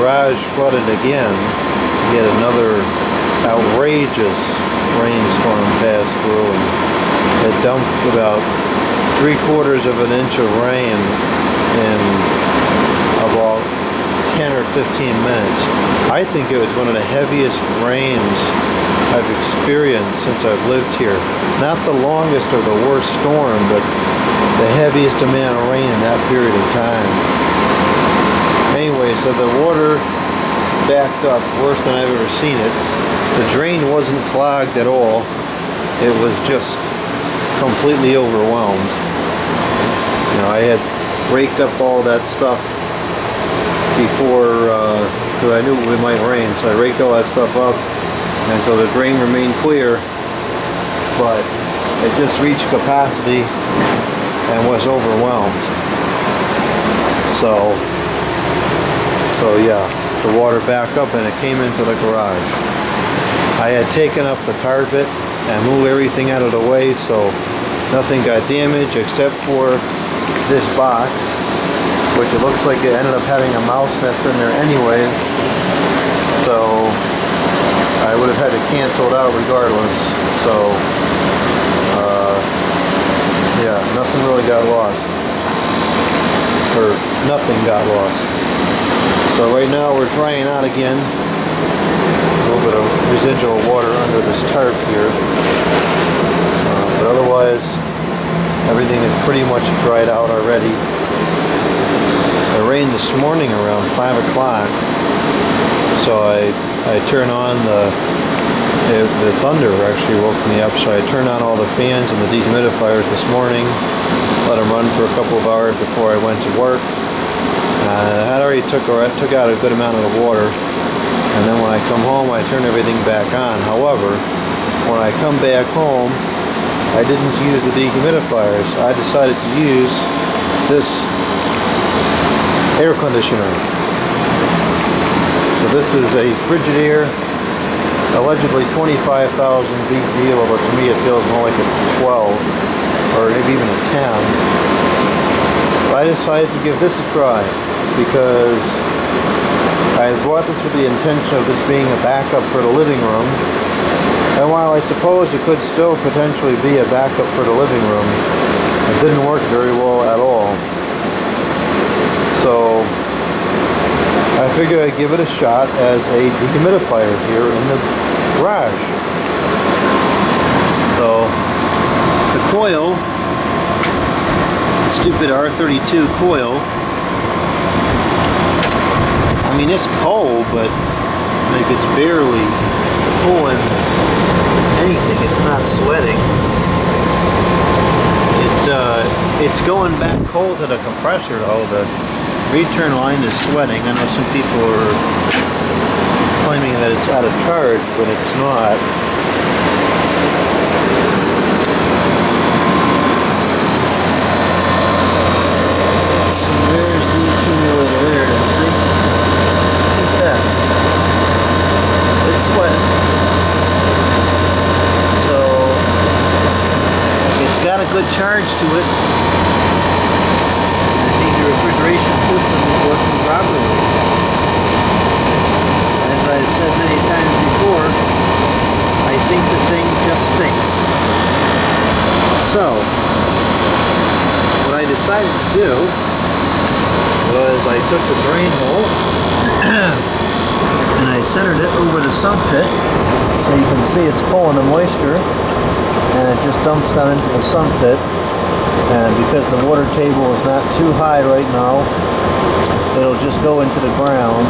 garage flooded again. Yet another outrageous rainstorm passed through, and it dumped about 3/4 of an inch of rain in about 10 or 15 minutes. I think it was one of the heaviest rains I've experienced since I've lived here. Not the longest or the worst storm, but the heaviest amount of rain in that period of time. Anyway, so the water backed up worse than I've ever seen it. The drain wasn't clogged at all. It was just completely overwhelmed. You know, I had raked up all that stuff before, because I knew it might rain, so I raked all that stuff up. And so the drain remained clear, but it just reached capacity and was overwhelmed. So yeah, the water backed up and it came into the garage. I had taken up the carpet and moved everything out of the way, so nothing got damaged except for this box, which it looks like it ended up having a mouse nest in there anyways. So I would have had to cancel it out regardless, so yeah, nothing really got lost, or nothing got lost. So right now we're drying out again, a little bit of residual water under this tarp here, but otherwise everything is pretty much dried out already. It rained this morning around 5 o'clock, so I turn on the thunder actually woke me up, so I turned on all the fans and the dehumidifiers this morning, let them run for a couple of hours before I went to work. I already took out a good amount of the water, and then when I come home I turn everything back on. However, when I come back home, I didn't use the dehumidifiers. I decided to use this air conditioner. This is a Frigidaire, allegedly 25,000 BTU, although to me it feels more like a 12, or maybe even a 10. But I decided to give this a try, because I bought this with the intention of this being a backup for the living room. And while I suppose it could still potentially be a backup for the living room, it didn't work very well at all. So I figured I'd give it a shot as a dehumidifier here in the garage. So the coil, the stupid R32 coil, I mean it's cold, but like it's barely pulling anything. It's not sweating. It's going back cold to the compressor though. The return line is sweating. I know some people are claiming that it's out of charge, but it's not. So there's the accumulator there, see? Look at that. It's sweating. So, it's got a good charge to it. The refrigeration system is working properly. As I've said many times before, I think the thing just stinks. So, what I decided to do was I took the drain hole and I centered it over the sump pit, so you can see it's pulling the moisture and it just dumps down into the sump pit. And because the water table is not too high right now, it'll just go into the ground.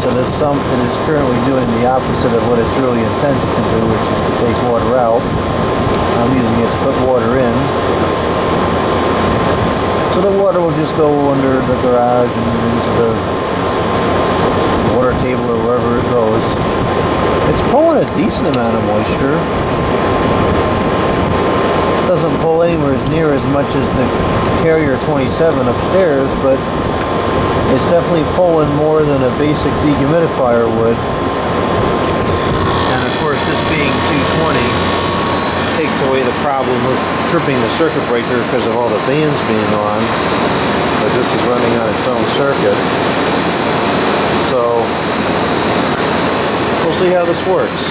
So this sump that is currently doing the opposite of what it's really intended to do, which is to take water out. I'm using it to put water in. So the water will just go under the garage and into the water table or wherever it goes. It's pulling a decent amount of moisture. Doesn't pull anywhere near as much as the Carrier 27 upstairs, but it's definitely pulling more than a basic dehumidifier would. And of course, this being 220 takes away the problem of tripping the circuit breaker because of all the fans being on, but this is running on its own circuit. see how this works.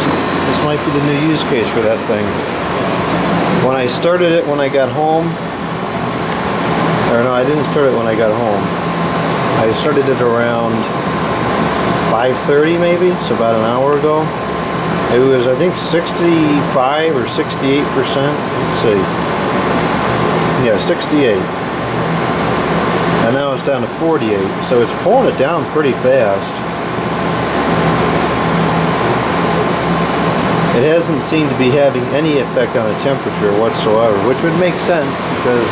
This might be the new use case for that thing. When I started it when I got home, or no, I didn't start it when I got home. I started it around 5:30 maybe, so about an hour ago. It was, I think, 65 or 68%. Let's see. Yeah, 68. And now it's down to 48. So it's pulling it down pretty fast. It hasn't seemed to be having any effect on the temperature whatsoever, which would make sense because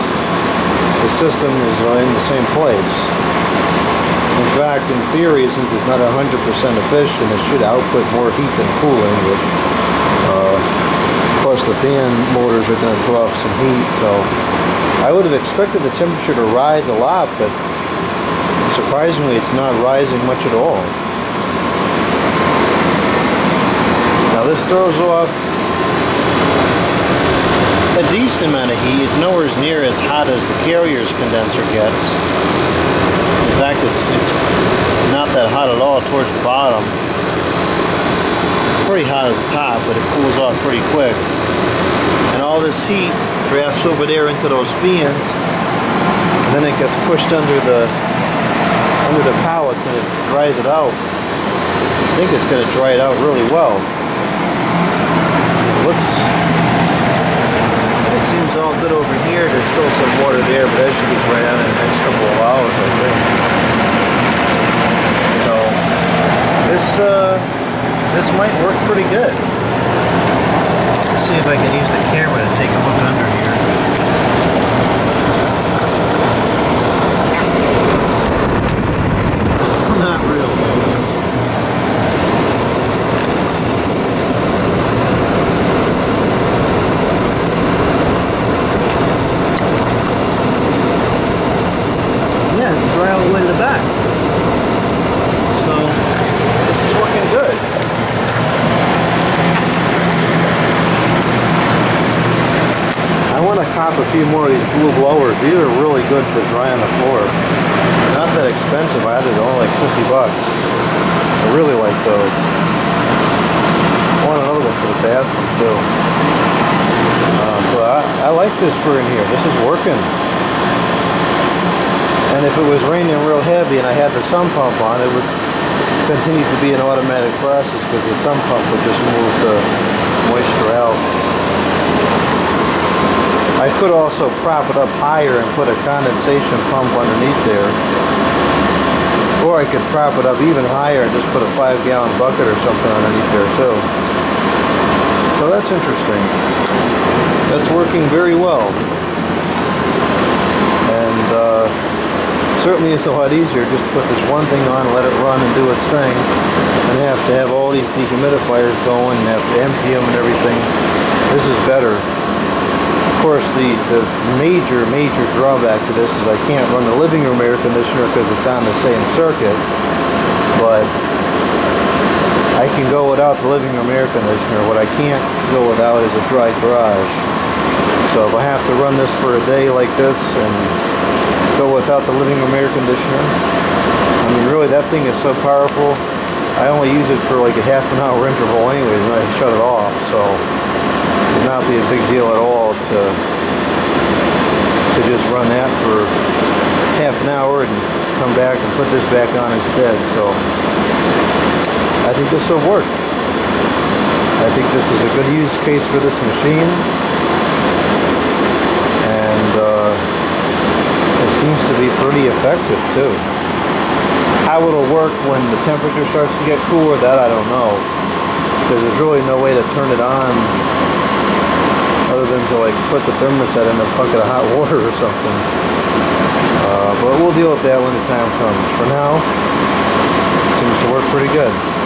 the system is in the same place. In fact, in theory, since it's not 100% efficient, it should output more heat than cooling. But, plus, the fan motors are going to throw off some heat. So, I would have expected the temperature to rise a lot, but surprisingly, it's not rising much at all. Now, this throws off a decent amount of heat. It's nowhere near as hot as the Carrier's condenser gets. In fact, it's not that hot at all towards the bottom. It's pretty hot at the top, but it cools off pretty quick. And all this heat drafts over there into those fans, and then it gets pushed under the pallets and it dries it out. I think it's going to dry it out really well. It looks, it seems all good over here. There's still some water there, but that should be dry out in the next couple of hours, I think. This might work pretty good. Let's see if I can use the camera to take a look under here. Not real. Yeah, it's dry all the way in the back. So this is working good. I want to cop a few more of these blue blowers. These are really good for drying the floor. They're not that expensive either. They're only like $50. I really like those. I want another one for the bathroom too. But I like this for in here. This is working. And if it was raining real heavy and I had the sun pump on, it would continue to be an automatic process because the sump pump would just move the moisture out. I could also prop it up higher and put a condensation pump underneath there. Or I could prop it up even higher and just put a 5-gallon bucket or something underneath there too. So that's interesting. That's working very well. And certainly it's a lot easier just put this one thing on, let it run and do its thing, and have to have all these dehumidifiers going and have to empty them and everything. This is better. Of course, the major, major drawback to this is I can't run the living room air conditioner because it's on the same circuit, but I can go without the living room air conditioner. What I can't go without is a dry garage. So if I have to run this for a day like this and go without the living room air conditioner. I mean, really, that thing is so powerful. I only use it for like a half-an-hour interval anyways, and I shut it off, so it would not be a big deal at all to just run that for half an hour and come back and put this back on instead. So I think this will work. I think this is a good use case for this machine. And it seems to be pretty effective too. How it'll work when the temperature starts to get cooler, that I don't know. Because there's really no way to turn it on other than to like put the thermostat in a bucket of hot water or something. But we'll deal with that when the time comes. For now, it seems to work pretty good.